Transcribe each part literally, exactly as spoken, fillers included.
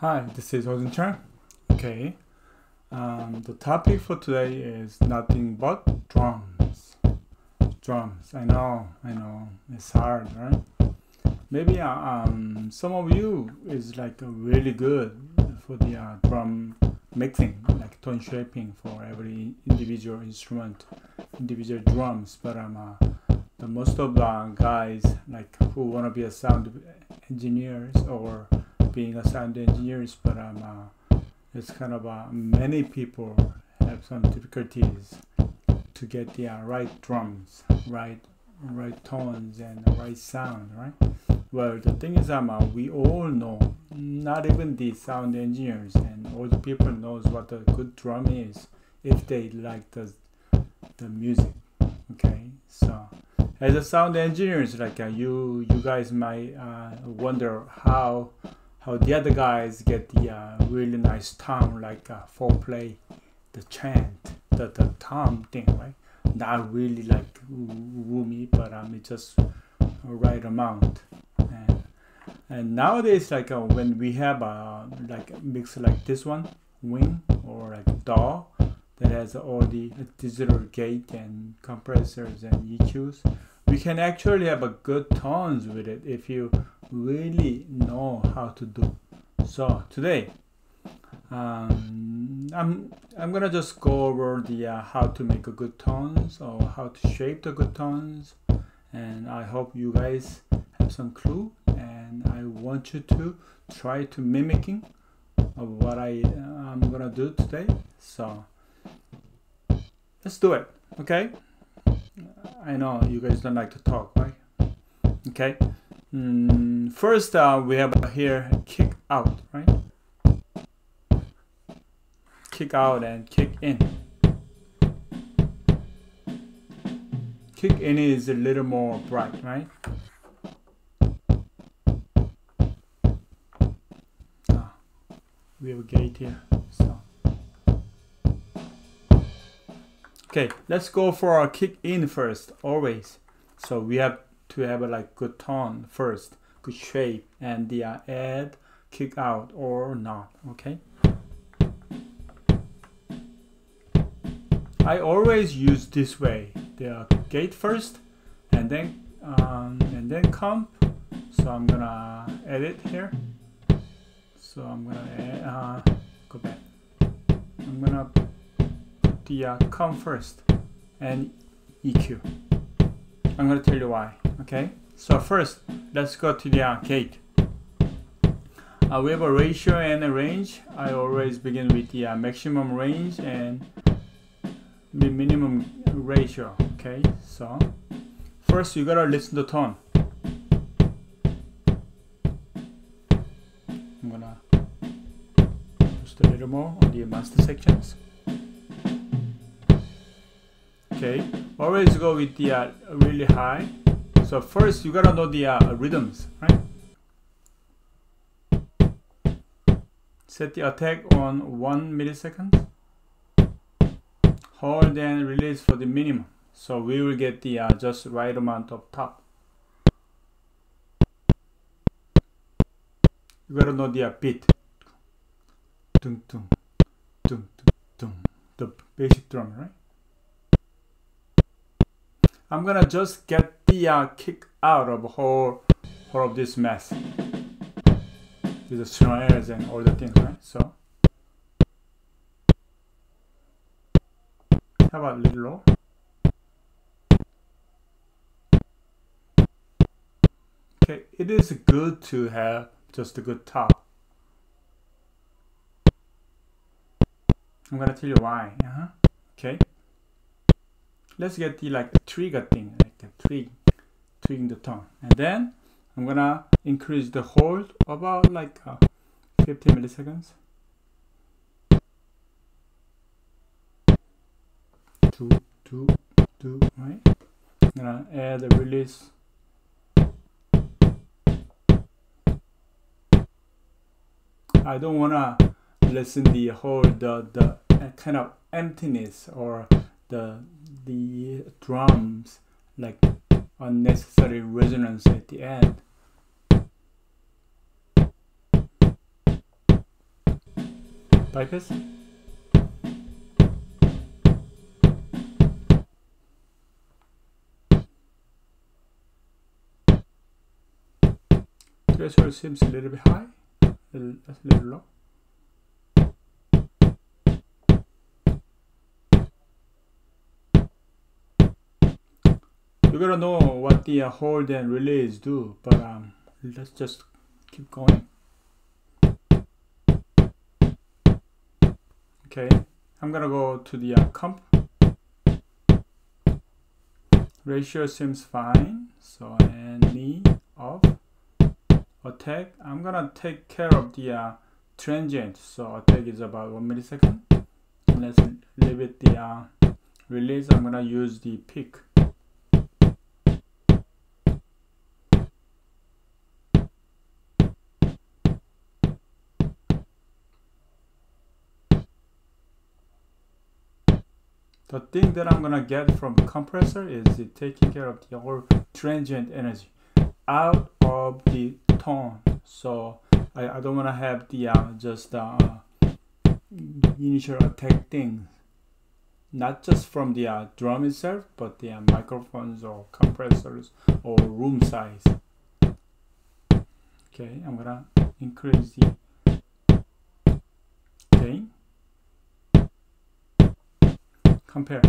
Hi, this is Hojun Chan. Okay, um, the topic for today is nothing but drums. Drums, I know, I know, it's hard, right? Maybe uh, um, some of you is like really good for the uh, drum mixing, like tone shaping for every individual instrument, individual drums, but I'm um, uh, the most of the guys like who want to be a sound engineers or being a sound engineers, but I'm um, uh, it's kind of uh, many people have some difficulties to get the uh, right drums, right right tones and the right sound, right? Well, the thing is, um, uh, we all know, not even the sound engineers and all the people knows what a good drum is if they like the the music. Okay, so as a sound engineers, like uh, you, you guys might uh, wonder how how the other guys get the uh, really nice tom, like uh, foreplay, the chant, the the tom thing, right? Not really like roomy, but um, it's just right amount. And, and nowadays, like uh, when we have a uh, like mix like this one, wing or like D A W, that has all the digital gate and compressors and E Qs, we can actually have a good tones with it if you really know how to do. So today, um, I'm I'm gonna just go over the uh, how to make a good tones or how to shape the good tones, and I hope you guys have some clue. And I want you to try to mimicking of what I uh, I'm gonna do today. So let's do it, okay? I know you guys don't like to talk, right? Okay. Mm, first, uh, we have here kick out, right? Kick out and kick in. Kick in is a little more bright, right? Ah, we have a gate here. Okay, let's go for our kick in first, always. So we have to have a like good tone first, good shape, and the uh, add kick out or not. Okay. I always use this way: the uh, gate first, and then um, and then comp. So I'm gonna edit here. So I'm gonna uh, go back. I'm gonna. The uh, come first and E Q. I'm gonna tell you why. Okay, so first let's go to the uh, gate. Uh, we have a ratio and a range. I always begin with the uh, maximum range and the minimum ratio. Okay, so first you gotta listen to the tone. I'm gonna just a little more on the master sections. Okay, always go with the uh, really high. So first you gotta know the uh, rhythms, right? Set the attack on one millisecond. Hold and release for the minimum. So we will get the uh, just right amount of top. You gotta know the uh, beat. Dum, dum, dum, dum, the basic drum, right? I'm gonna just get the uh, kick out of whole, whole of this mess. With the snares and all the things, right? So, how about a little low? Okay, it is good to have just a good top. I'm gonna tell you why. Uh-huh. Okay. Let's get the like trigger thing, like the twig, twigging the tone, and then I'm gonna increase the hold about like uh, fifty milliseconds. Two, two, two, right? I'm gonna add a release. I don't wanna lessen the whole the the kind of emptiness or the the drums like unnecessary resonance at the end. like this. Threshold seems a little bit high, a little, a little low. You gotta know what the uh, hold and release do, but um, let's just keep going. Okay, I'm gonna go to the uh, comp. Ratio seems fine, so and knee off. Attack, I'm gonna take care of the uh, transient, so attack is about one millisecond. Let's leave it the uh, release. I'm gonna use the peak. The thing that I'm gonna get from the compressor is it taking care of the whole transient energy out of the tone. So I, I don't wanna have the uh, just uh, initial attack thing, not just from the uh, drum itself, but the uh, microphones or compressors or room size. Okay, I'm gonna increase the gain. Compare.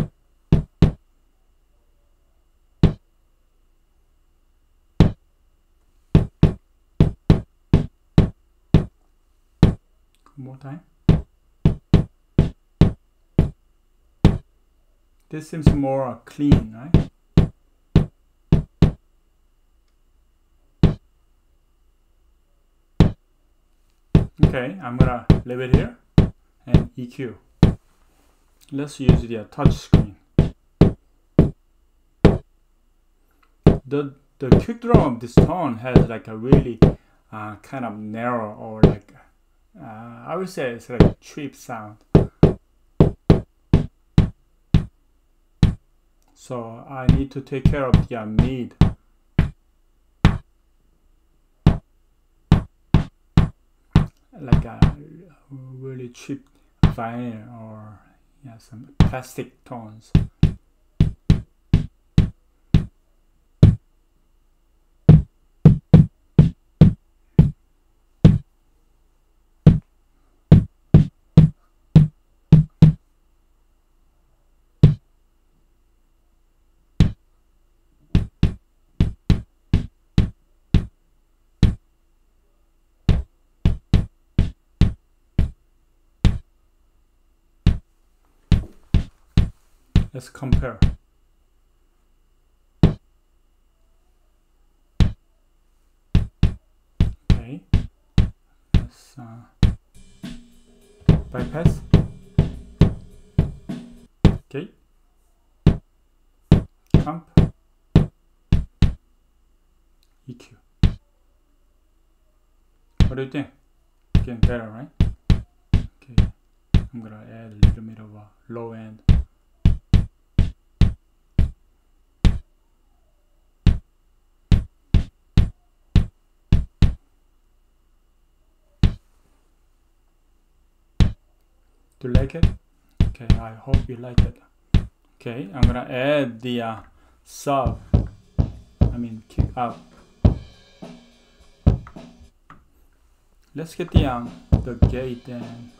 More time. This seems more clean, right? Okay, I'm gonna leave it here and E Q. Let's use the touch screen. The the kick drum of this tone has like a really uh, kind of narrow, or like uh, I would say it's like a cheap sound. So I need to take care of the uh, mid. Like a really cheap vinyl, or yeah, some plastic tones. Let's compare. Okay. Let's uh, bypass. Okay. Comp. E Q. What do you think? Getting better, right? Okay. I'm gonna add a little bit of a low end. Do you like it? Okay, I hope you like it. Okay, I'm gonna add the uh, sub, I mean kick up. Let's get the um, the gate and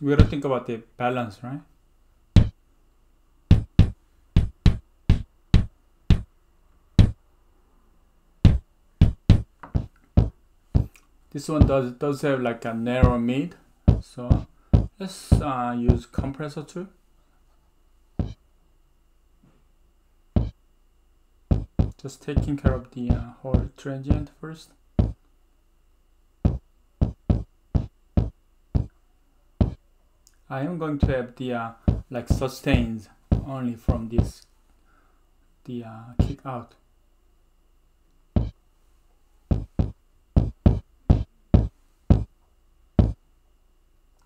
we gotta think about the balance, right? This one does does have like a narrow mid, so let's uh, use compressor too. just taking care of the uh, whole transient first. I am going to have the uh, like sustains only from this the uh, kick out.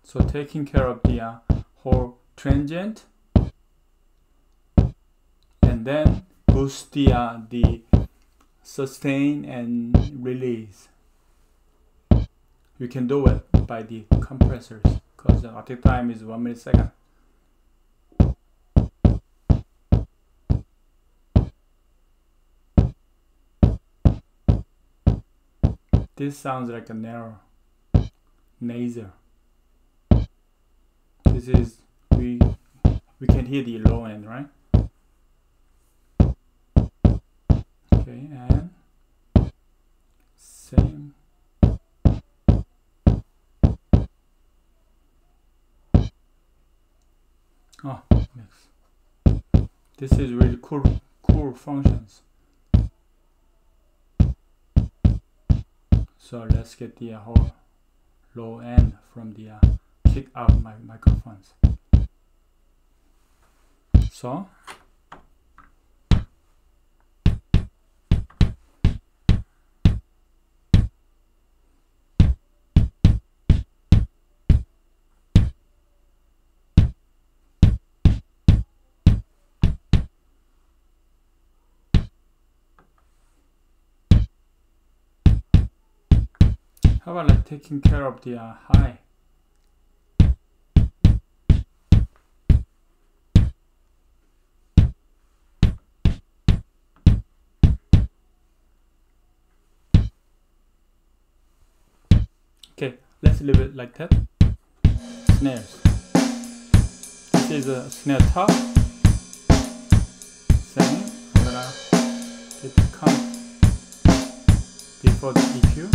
So taking care of the uh, whole transient, and then boost the uh, the sustain and release. You can do it by the compressors because the attack time is one millisecond. This sounds like a narrow naser. This is we we can hear the low end, right? Okay, and same. Oh, yes. This is really cool, cool functions. So let's get the uh, whole low end from the uh, kick out my microphones. So how about like taking care of the uh, high? Okay, let's leave it like that. Snares. This is a snare top. Same. I'm gonna get the count before the E Q.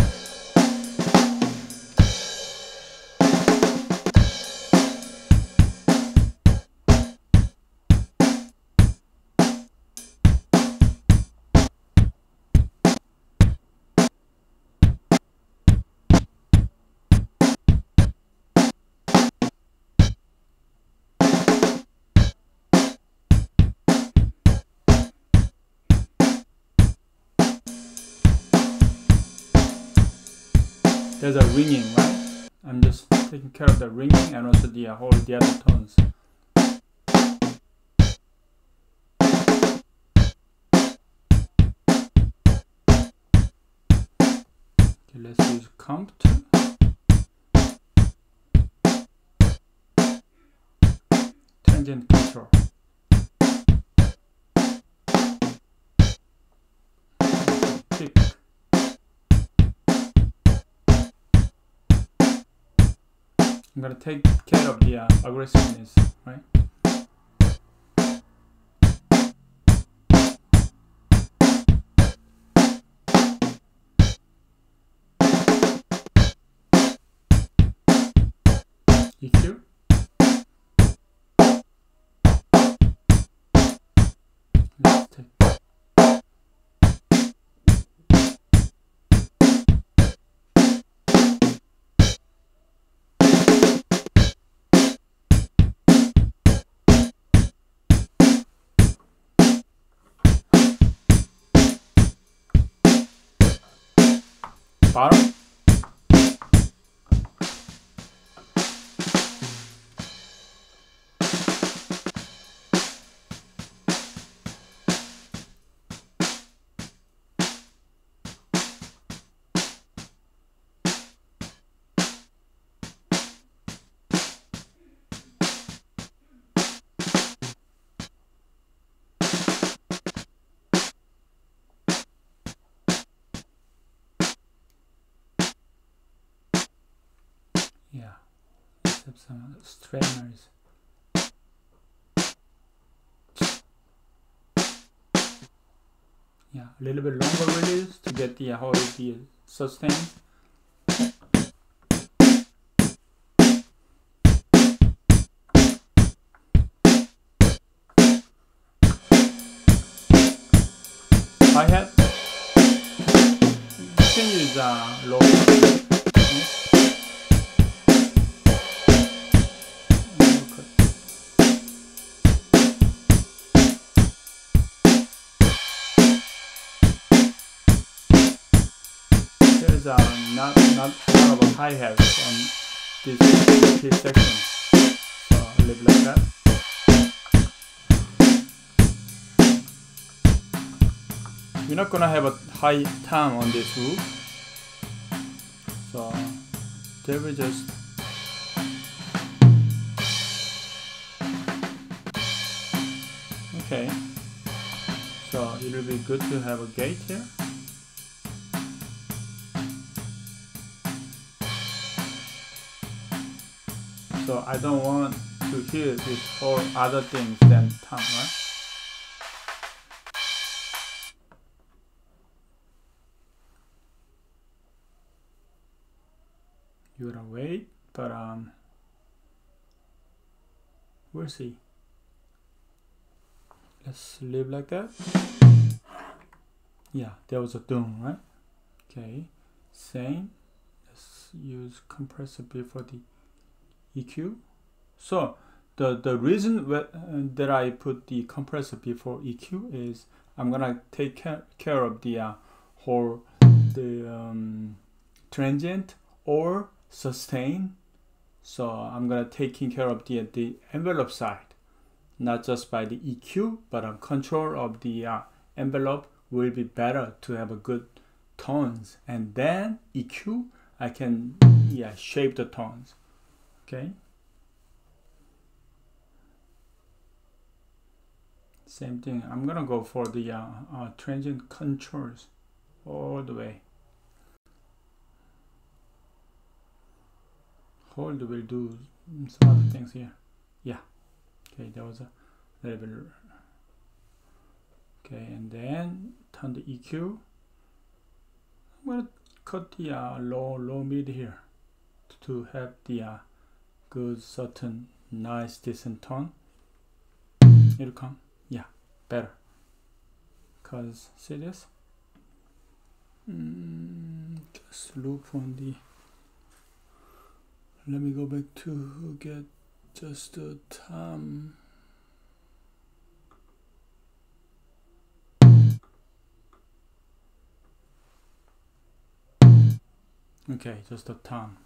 There's a ringing, right? I'm just taking care of the ringing and also the uh, whole the other tones. Okay, let's use comp two. Tangent control. Kick. I'm gonna take care of the uh, aggressiveness, right? E Q. Let's take. Bottom. Yeah, let's have some strainers. Yeah, a little bit longer release to get the whole the sustain. I I have changes uh, low. Okay. There's uh, not not a lot of hi hats on this, this section. So a little like that. We're not gonna have a high time on this roof, so they will just okay. So it will be good to have a gate here. So I don't want to hear this whole other things than time, right? You gotta wait, but um, we'll see. Let's leave like that. Yeah, there was a doom, right? Okay, same. Let's use compressor B for the E Q. So the the reason that I put the compressor B for E Q is I'm gonna take care, care of the uh, whole the um, transient or sustain, so I'm gonna taking care of the the envelope side, not just by the E Q, but on control of the uh, envelope will be better to have a good tones, and then E Q I can yeah shape the tones. Okay, same thing. I'm gonna go for the uh, uh, transient controls all the way. Hold will do some other things here. Yeah. Okay, that was a little bit. Okay, and then turn the E Q. I'm gonna cut the uh, low, low mid here to have the uh, good, certain, nice, decent tone. It'll come. Yeah, better. Cause see this. Mm, just loop on the. Let me go back to get just the time. Okay, just the time.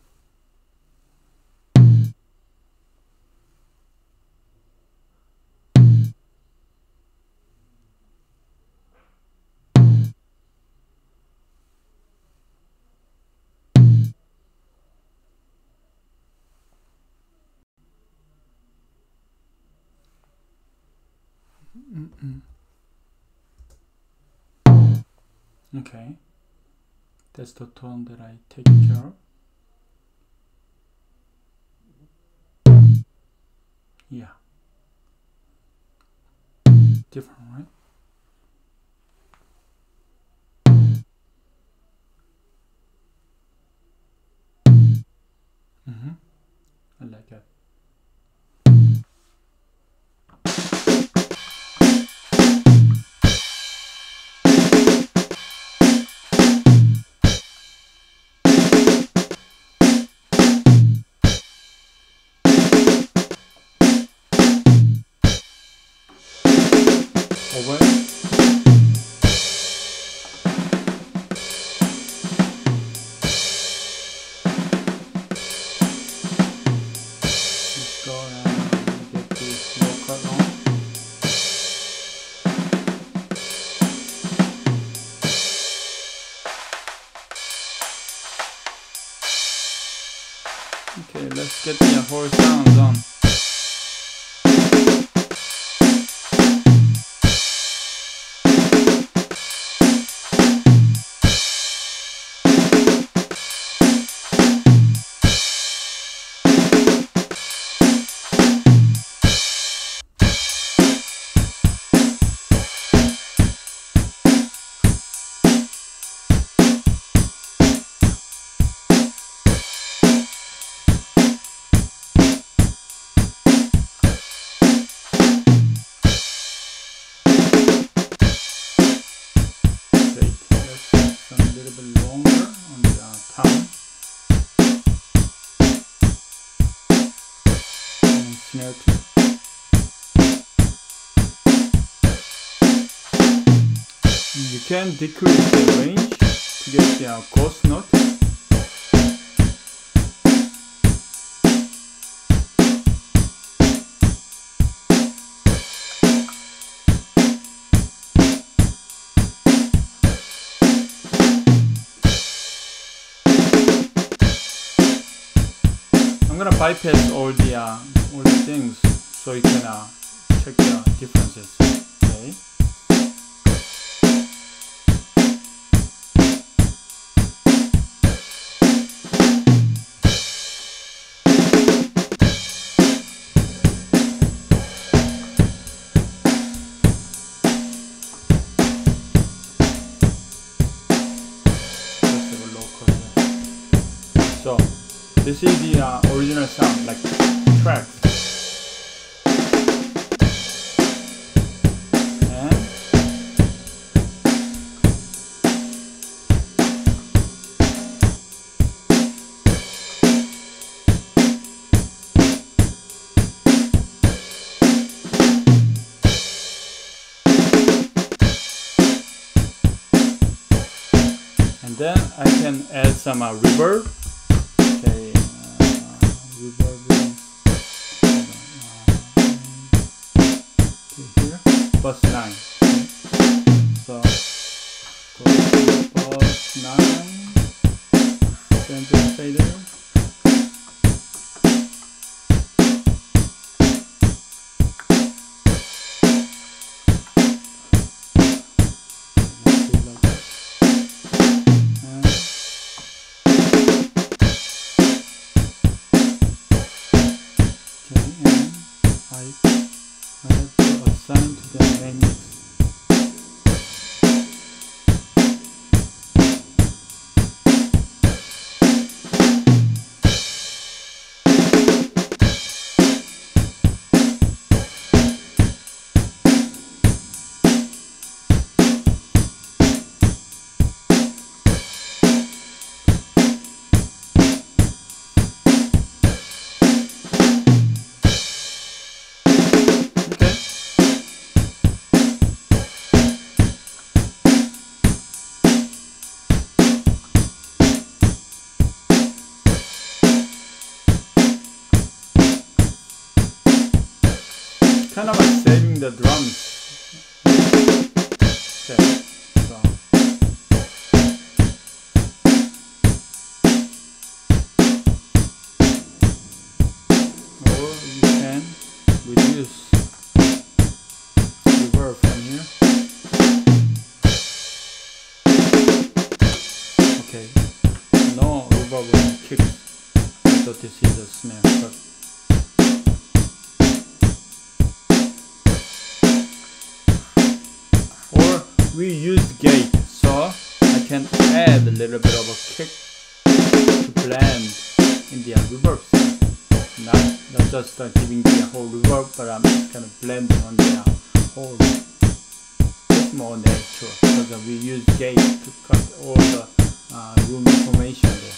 Okay, that's the tone that I take care of. Yeah, different, right? Mm-hmm. I like it. Okay, let's get the whole sound on. little bit longer on the thumb and snare clip. You can decrease the range to get the ghost note. I'm gonna bypass all the uh, all the things so you can uh, check the differences. Okay. So this is the uh, original sound, like track. And and then I can add some uh, reverb. Plus nine. So go to plus nine, then to fader. Kind of like saving the drums. Okay, so. Or you can reduce reverb from here. Okay, no reverb on the kicks. So this is the snare. But we use gate, so I can add a little bit of a kick to blend in the reverb sound. Not, not just uh, giving the whole reverb, but I'm just kind of blending on the uh, whole. It's more natural because uh, we use gate to cut all the uh, room information there.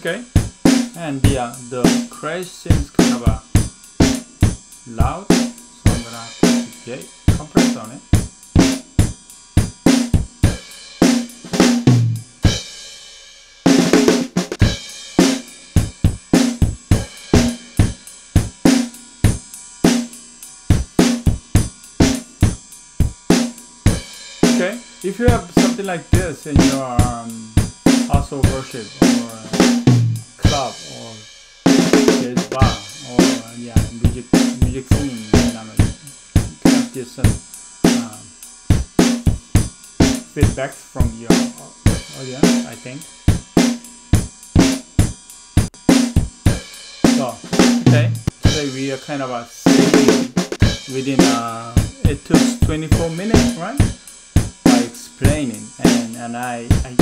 Okay, and the uh, the crash seems kind of uh, loud, so I'm gonna put the compress on it. Okay, if you have something like this in your um, house of worship or uh, club or jazz bar or uh, yeah, music music scene, and I'm kind of get some um, feedback from your audience, I think. So okay, today we are kind of uh, saving within uh, it took twenty-four minutes, right? By explaining, and and I I.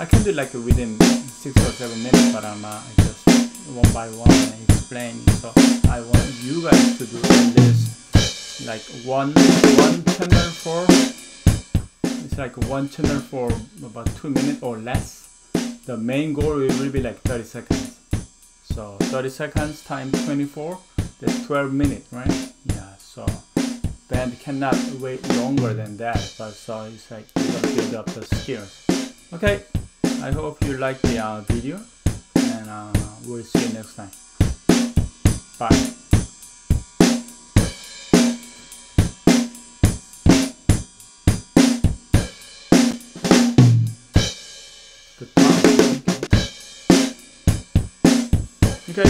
I can do like within six or seven minutes, but I'm uh, I just one by one and explain. So I want you guys to do this like one one channel for, it's like one channel for about two minutes or less. The main goal will be like thirty seconds. So thirty seconds times twenty-four, that's twelve minutes, right? Yeah, so band cannot wait longer than that, but so it's like you can build up the skills. Okay, I hope you like the uh, video, and uh, we'll see you next time. Bye. Good. Okay,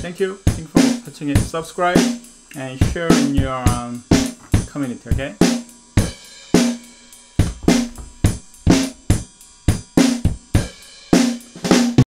thank you. Thank you for watching it. Subscribe and share in your um, community, okay?